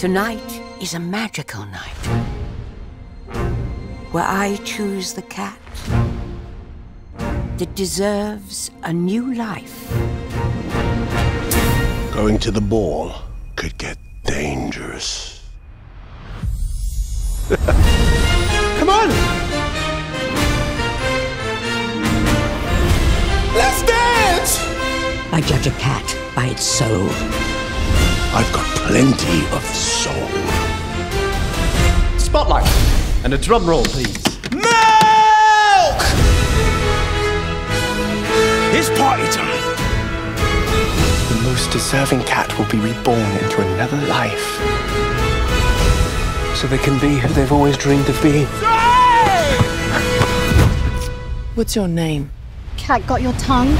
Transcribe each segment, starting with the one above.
Tonight is a magical night, where I choose the cat that deserves a new life. Going to the ball could get dangerous. Come on! Let's dance! I judge a cat by its soul. I've got plenty of soul. Spotlight and a drum roll, please. Milk! It's party time. The most deserving cat will be reborn into another life, so they can be who they've always dreamed of being. What's your name? Cat got your tongue?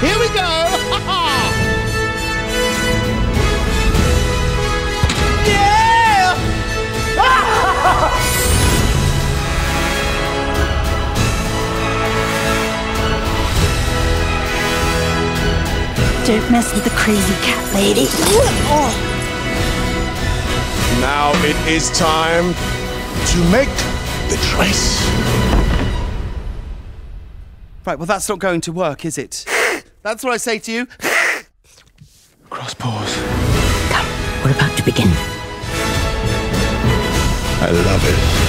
Here we go! Don't mess with the crazy cat lady. Now it is time to make the choice. Right, well, that's not going to work, is it? That's what I say to you. Cross paws. Come, we're about to begin. I love it.